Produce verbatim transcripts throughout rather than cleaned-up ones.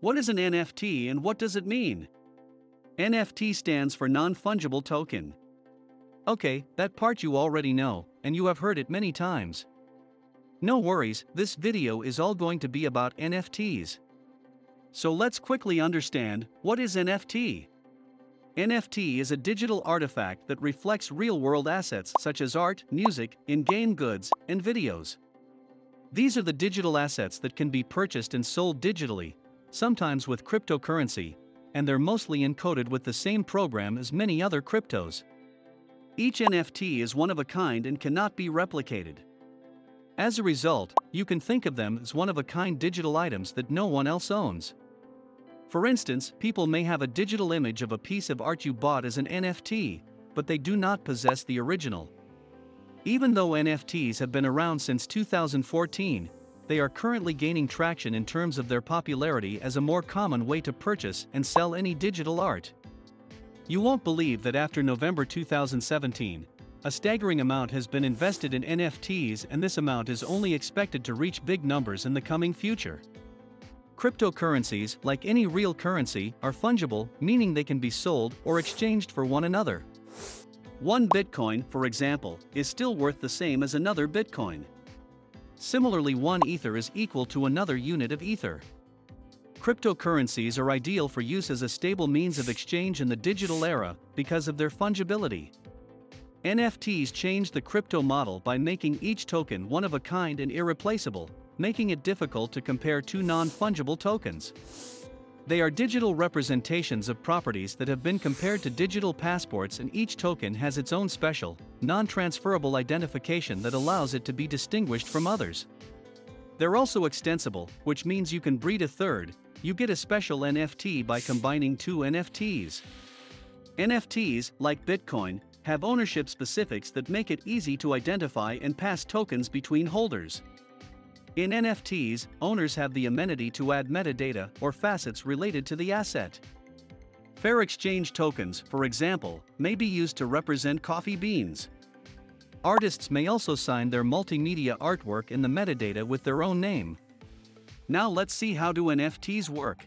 What is an N F T and what does it mean? N F T stands for non-fungible token. Okay, that part you already know, and you have heard it many times. No worries, this video is all going to be about N F Ts. So let's quickly understand, what is N F T? N F T is a digital artifact that reflects real-world assets such as art, music, in-game goods, and videos. These are the digital assets that can be purchased and sold digitally, sometimes with cryptocurrency, and they're mostly encoded with the same program as many other cryptos. Each N F T is one of a kind and cannot be replicated. As a result, you can think of them as one-of-a-kind digital items that no one else owns. For instance, people may have a digital image of a piece of art you bought as an N F T, but they do not possess the original. Even though N F Ts have been around since two thousand fourteen, they are currently gaining traction in terms of their popularity as a more common way to purchase and sell any digital art. You won't believe that after November two thousand seventeen, a staggering amount has been invested in N F Ts, and this amount is only expected to reach big numbers in the coming future. Cryptocurrencies, like any real currency, are fungible, meaning they can be sold or exchanged for one another. One Bitcoin, for example, is still worth the same as another Bitcoin. Similarly, one Ether is equal to another unit of Ether. Cryptocurrencies are ideal for use as a stable means of exchange in the digital era because of their fungibility. N F Ts change the crypto model by making each token one of a kind and irreplaceable, making it difficult to compare two non-fungible tokens. They are digital representations of properties that have been compared to digital passports, and each token has its own special, non-transferable identification that allows it to be distinguished from others. They're also extensible, which means you can breed a third. You get a special N F T by combining two N F Ts. N F Ts, like Bitcoin, have ownership specifics that make it easy to identify and pass tokens between holders. In N F Ts, owners have the amenity to add metadata or facets related to the asset. Fair exchange tokens, for example, may be used to represent coffee beans. Artists may also sign their multimedia artwork in the metadata with their own name. Now let's see, how do N F Ts work?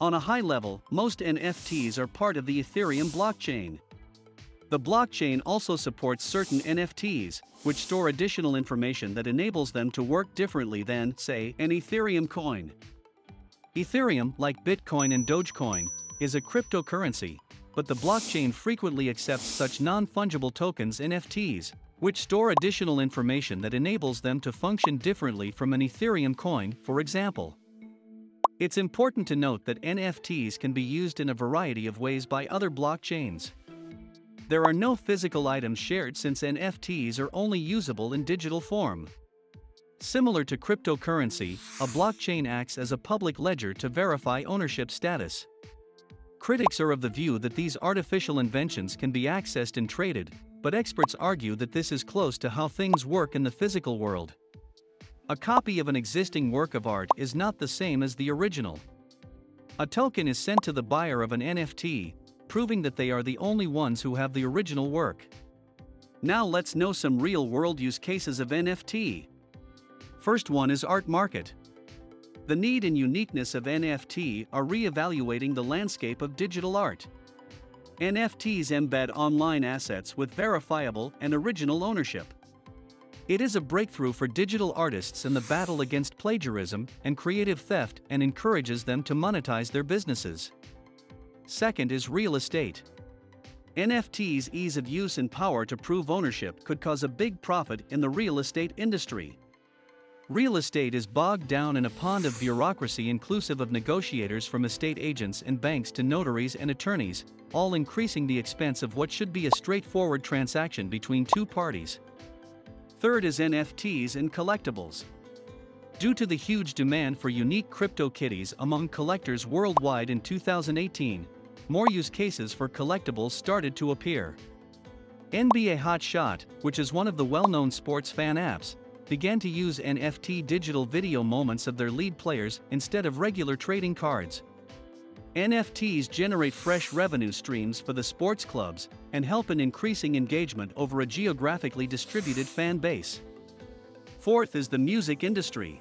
On a high level, most N F Ts are part of the Ethereum blockchain. The blockchain also supports certain N F Ts, which store additional information that enables them to work differently than, say, an Ethereum coin. Ethereum, like Bitcoin and Dogecoin, is a cryptocurrency, but the blockchain frequently accepts such non-fungible tokens, N F Ts, which store additional information that enables them to function differently from an Ethereum coin, for example. It's important to note that N F Ts can be used in a variety of ways by other blockchains. There are no physical items shared since N F Ts are only usable in digital form. Similar to cryptocurrency, a blockchain acts as a public ledger to verify ownership status. Critics are of the view that these artificial inventions can be accessed and traded, but experts argue that this is close to how things work in the physical world. A copy of an existing work of art is not the same as the original. A token is sent to the buyer of an N F T, proving that they are the only ones who have the original work. Now let's know some real-world use cases of N F T. First one is art market. The need and uniqueness of N F T are re-evaluating the landscape of digital art. N F Ts embed online assets with verifiable and original ownership. It is a breakthrough for digital artists in the battle against plagiarism and creative theft, and encourages them to monetize their businesses. Second is real estate. N F Ts' ease of use and power to prove ownership could cause a big profit in the real estate industry. Real estate is bogged down in a pond of bureaucracy, inclusive of negotiators from estate agents and banks to notaries and attorneys, all increasing the expense of what should be a straightforward transaction between two parties. Third is N F Ts and collectibles. Due to the huge demand for unique CryptoKitties among collectors worldwide in two thousand eighteen, more use cases for collectibles started to appear. N B A Hot Shot, which is one of the well-known sports fan apps, began to use N F T digital video moments of their lead players instead of regular trading cards. N F Ts generate fresh revenue streams for the sports clubs and help in increasing engagement over a geographically distributed fan base. Fourth is the music industry.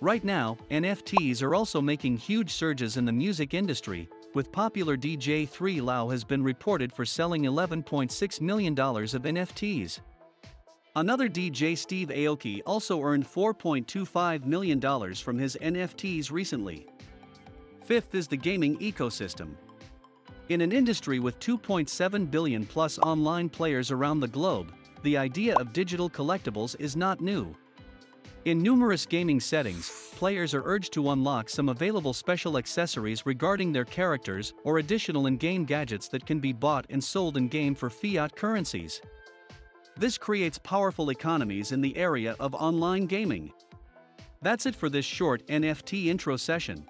Right now, N F Ts are also making huge surges in the music industry, with popular D J three L A U has been reported for selling eleven point six million dollars of N F Ts. Another D J, Steve Aoki, also earned four point two five million dollars from his N F Ts recently. Fifth is the gaming ecosystem. In an industry with two point seven billion plus online players around the globe, the idea of digital collectibles is not new. In numerous gaming settings, players are urged to unlock some available special accessories regarding their characters or additional in-game gadgets that can be bought and sold in-game for fiat currencies. This creates powerful economies in the area of online gaming. That's it for this short N F T intro session.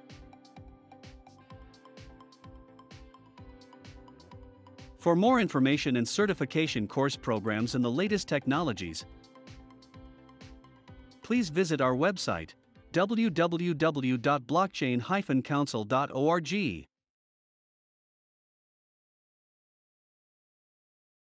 For more information and certification course programs and the latest technologies, please visit our website, w w w dot blockchain dash council dot org.